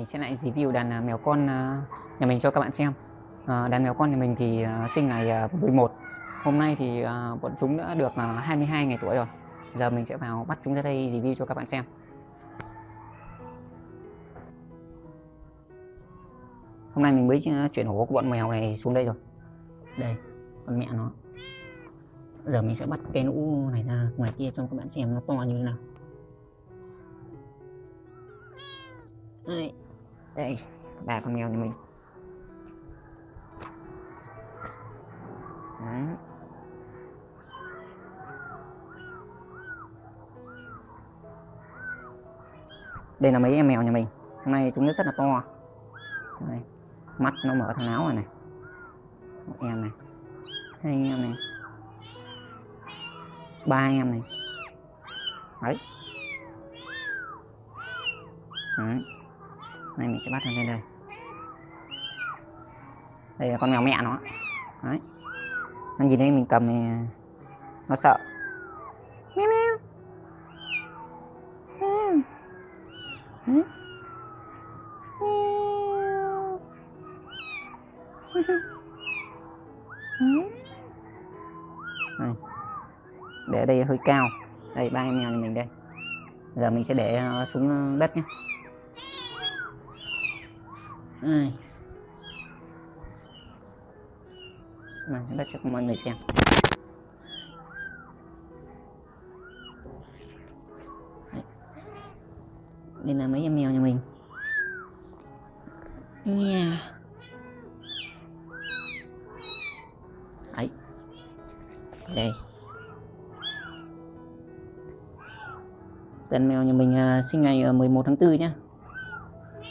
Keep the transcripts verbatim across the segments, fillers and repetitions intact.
mình sẽ lại review đàn mèo con nhà mình cho các bạn xem. Đàn mèo con nhà mình thì sinh ngày mười một. Hôm nay thì bọn chúng đã được hai mươi hai ngày tuổi rồi. Giờ mình sẽ vào bắt chúng ra đây review cho các bạn xem. Hôm nay mình mới chuyển hổ của bọn mèo này xuống đây rồi. Đây, con mẹ nó. Giờ mình sẽ bắt cái nũ này ra ngoài kia cho các bạn xem nó to như thế nào. Đây, đây, ba con mèo nhà mình. Đấy. Đây là mấy em mèo nhà mình. Hôm nay chúng nó rất là to. Đây. Mắt nó mở thằng áo rồi này. Một em này, hai em này, ba em này. Đấy. Đấy. Này mình sẽ bắt nó lên đây. Đây là con mèo mẹ nó. Đấy. Nó nhìn thấy mình cầm thì nó sợ. Meo meo. Meo. Đây. Để ở đây hơi cao. Đây ba em mèo mình đây. Giờ mình sẽ để xuống đất nhé. Đây. Mà chúng ta cho mọi người xem. Đây. Đây là mấy em mèo nhà mình. Yeah. Đấy. Đây. Đàn mèo nhà mình uh, sinh ngày uh, mười một tháng tư nhá.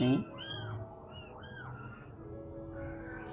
Đấy.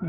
Ừ.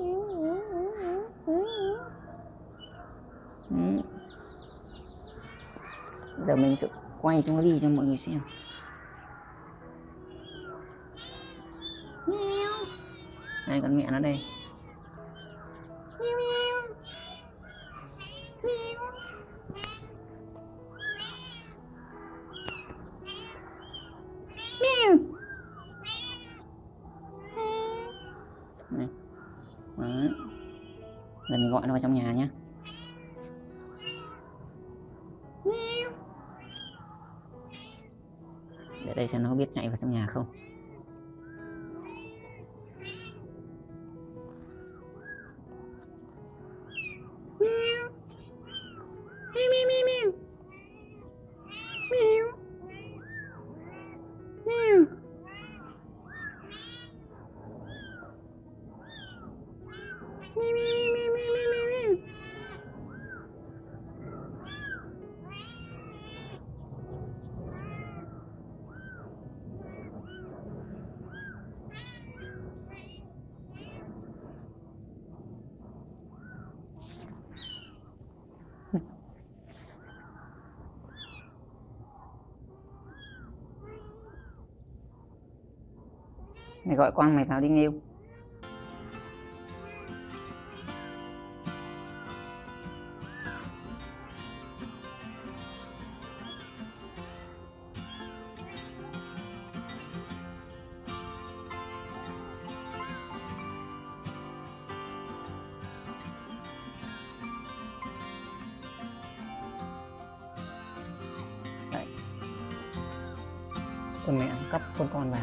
ý ý. Giờ mình quay chúng nó đi cho mọi người xem. Đây con mẹ nó đây. Đây. Đó. Giờ mình gọi nó vào trong nhà nhé. Để đây xem nó biết chạy vào trong nhà không. Mày gọi con mày vào đi Nghiêu. Đấy. Con mẹ cắt con con vào.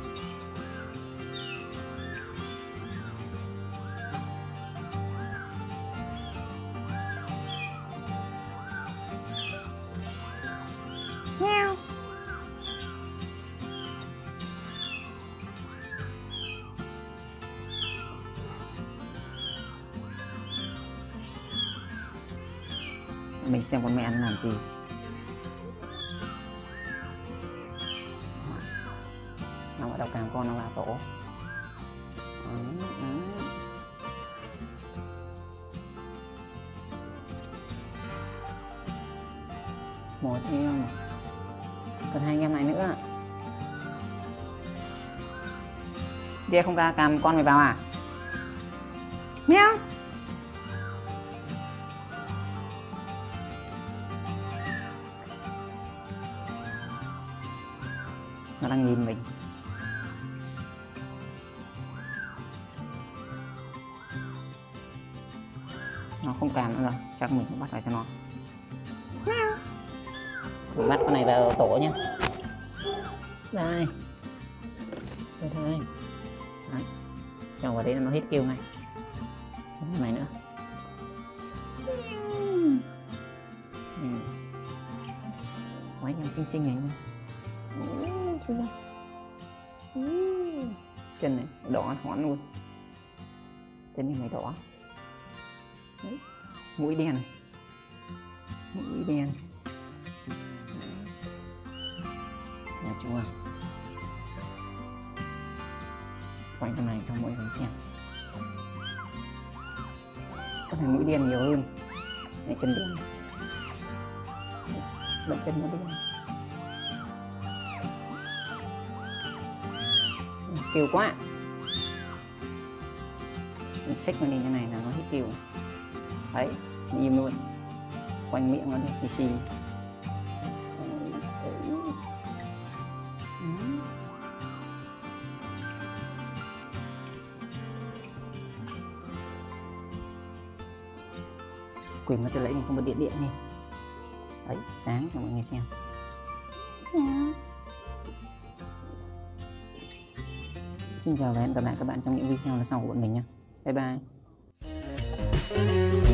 Meow. Mình xem con mẹ ăn làm gì. Nó bắt đầu càng con nó là tổ. Một em, còn hai anh em này nữa. Kia không ra cầm con mày vào à? Miau. Nó đang nhìn mình. Nó không càn nữa rồi, chắc mình cũng bắt lại cho nó. Mình bắt con này vào tổ nhé. Đây. Đây thôi. Đấy. Cho vào đấy là nó hết kêu ngay. Con này nữa. Ừ. Mấy em xinh xinh này nha. Chân này đỏ hón luôn, chân này mày đỏ. Đấy. Mũi đen này, mũi đen nhà chua. Quay cái này cho mọi người xem, cái này mũi đen nhiều hơn. Này chân đen, lợn chân nó đen. Kiều quá. Mình xích nó lên như này là nó hết kiều. Đấy, mình im luôn. Quanh miệng nó này thì xì. Quyền nó tự lấy mình không có điện điện đi. Đấy, sáng cho mọi người xem. Xin chào và hẹn gặp lại các bạn trong những video lần sau của bọn mình nha. Bye bye.